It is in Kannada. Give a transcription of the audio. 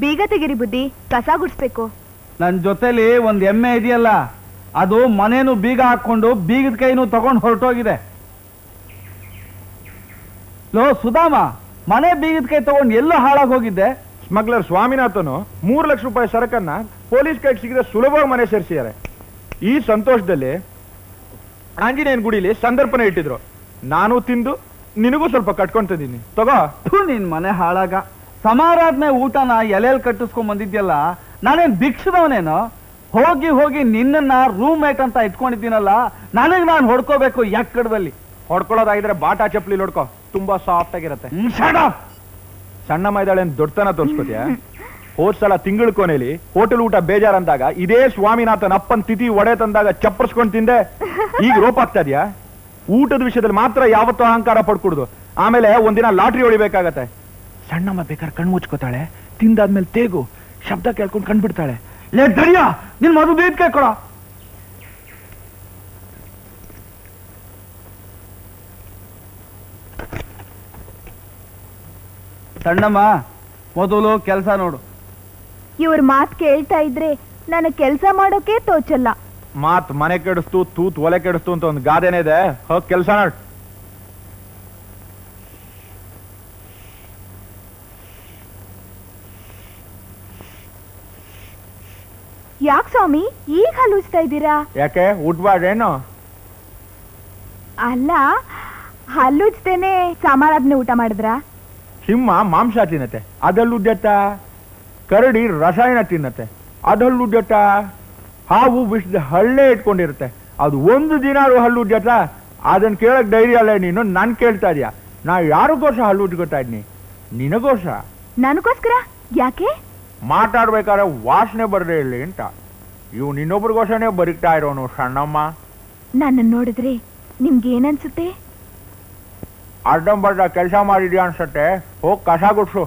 बीग तेगिरी बुद्धि कस गुड्सु नन जोतेली ओंदु एम्मे इदेयल्ल अदु मनेनु बीग हाकोंडु बीगद कैनु तकोंडु होरटोगिदे लो सुदामा मने बीगद कै तकोंडु एल्लो हाळाग होगिदे स्मग्लर स्वामीनाथनु 3 लक्ष रूपाಯಿ ಸರಕನ್ನ ಪೊಲೀಸ್ ಕೈಗೆ ಸಿಕ್ಕಿದ ಸುಲಭವಾಗಿ ಮನೆ ಸೇರಿಸಿದ್ದಾರೆ ಈ ಸಂತೋಷದಲ್ಲಿ ಆಂಜನೇಯನ ಗುಡಿಲಿ ಸಂದರ್ಪಣೆ ಇಟ್ಟಿದ್ರು ನಾನು ತಿಂದು ನಿನಗೂ ಸ್ವಲ್ಪ ಕಟ್ಕೊಂಡು ತಂದಿದ್ದೀನಿ ತಗೋ ಥು ನಿನ್ನ ಮನೆ ಹಾಳಾಗ ಸಮಾರಾಧನೆ ಊಟನ ಎಲೆಲ್ ಕಟ್ಟಿಸ್ಕೊಂಡು ಬಂದಿದ್ಯಲ್ಲ ನಾನೇನ್ ಭಿಕ್ಷದವನೇನೋ ಹೋಗಿ ಹೋಗಿ ನಿನ್ನನ್ನ ರೂಮ್ ಮೇಟ್ ಅಂತ ಇಟ್ಕೊಂಡಿದ್ದೀನಲ್ಲ ನನಗೆ ನಾನು ಹೊಡ್ಕೋಬೇಕು ಯಾಕಡದಲ್ಲಿ ಹೊಡ್ಕೊಳ್ಳೋದಾಗಿದ್ರೆ ಬಾಟಾ ಚಪ್ಪಲಿ ಹೊಡ್ಕೋ ತುಂಬಾ ಸಾಫ್ಟ್ ಆಗಿರುತ್ತೆ ಶಟ್ ಅಪ್ ಸಣ್ಣ ಮೈದಾಳೇನ್ ದೊಡ್ಡತನ ತೋರಿಸ್ಕೊತೀಯ ಹೋದ ಸಲ ತಿಂಗಳ ಕೊನೆಯಲ್ಲಿ ಹೋಟೆಲ್ ಊಟ ಬೇಜಾರಂದಾಗ ಇದೇ ಸ್ವಾಮಿನಾಥನ್ ಅಪ್ಪನ ತಿಥಿ ಒಡೆ ತಂದಾಗ ಚಪ್ಪರ್ಸ್ಕೊಂಡು ತಿಂದೆ ಈಗ ರೋಪಾಗ್ತಾ ಇದೆಯಾ ಊಟದ ವಿಷಯದಲ್ಲಿ ಮಾತ್ರ ಯಾವತ್ತೂ ಅಹಂಕಾರ ಪಡ್ಕೊಡುದು ಆಮೇಲೆ ಒಂದಿನ ಲಾಟ್ರಿ ಹೊಡಿಬೇಕಾಗತ್ತೆ ಸಣ್ಣಮ್ಮ ಬೇಕಾದ್ರೆ ಕಣ್ಣು ಮುಚ್ಕೋತಾಳೆ ತಿಂದಾದ್ಮೇಲೆ ತೇಗು ಶಬ್ದ ಕೇಳ್ಕೊಂಡು ಕಂಡ್ಬಿಡ್ತಾಳೆ ಲೇ ದರಿಯಾ ನಿನ್ ಮದು ಬೇದ್ ಕೇಳ್ಕೊಳ ಸಣ್ಣಮ್ಮ ಮೊದಲು ಕೆಲಸ ನೋಡು ಇವ್ರ ಮಾತು ಕೇಳ್ತಾ ಇದ್ರೆ ನಾನು ಕೆಲಸ ಮಾಡೋಕೆ ತೋಚಲ್ಲ ಮಾತು ಮನೆ ಕೆಡಿಸ್ತು ತೂತ್ ಒಲೆ ಕೆಡಿಸ್ತು ಅಂತ ಒಂದು ಗಾದೆನೇ ಇದೆ ಹೋಗಿ ಕೆಲಸ ನೋಡು ಯಾಕೆ ಸ್ವಾಮಿ ಈಗ ಹಲುಚ್ತಾ ಇದ್ದೀರಾ ಯಾಕೆ ಉಡ್ಬಾಡೇನು ಅಲ್ಲ ಹಲುಚ್ತೇನೆ ಸಮಾರಾಧನೆ ಊಟ ಮಾಡಿದ್ರಾ ಸಿಂಹ ಮಾಂಸ ತಿನ್ನತ್ತೆ ಅದಲ್ಲೂ ಉಡ್ಡತ್ತ ಕರಡಿ ರಸಾಯನ ತಿನ್ನತ್ತೆ ಅದಲ್ಲೂ ಉಡ್ಡತ್ತ ಹಾವು ವಿಷದ ಹಳ್ಳೆ ಇಟ್ಕೊಂಡಿರುತ್ತೆ ಅದು ಒಂದು ದಿನ ಹಲ್ಲು ಉಡ್ಡತ್ತ ಅದನ್ನ ಕೇಳಕ್ ಡೈರಿ ಅಲ್ಲ ನೀನು ನಾನು ಕೇಳ್ತಾ ಇದೀಯ ನಾ ಯಾರಿಗೋಸ್ಕರ ಹಲ್ಲು ಉಟ್ಕೊತಾ ಇದ್ನಿ ನಿನಗೋಸ್ಕರ ನನಗೋಸ್ಕರ ಯಾಕೆ ಮಾತಾಡ್ಬೇಕಾದ್ರೆ ವಾಸನೆ ಬರದೇ ಇರಲಿ ಅಂತ ಇವು ನಿನ್ನೊಬ್ರಿಗೋಸ್ಕರನೇ ಬರಿಕ್ತಾ ಇರೋನು ಸಣ್ಣಮ್ಮ ನನ್ನ ನೋಡಿದ್ರೆ ನಿಮ್ಗೆ ಏನನ್ಸುತ್ತೆ ಅಡ್ಡಂಬಡ್ಡ ಕೆಲಸ ಮಾಡಿದ್ಯಾ ಅನ್ಸತ್ತೆ ಹೋಗಿ ಕಸ ಗುಡ್ಸು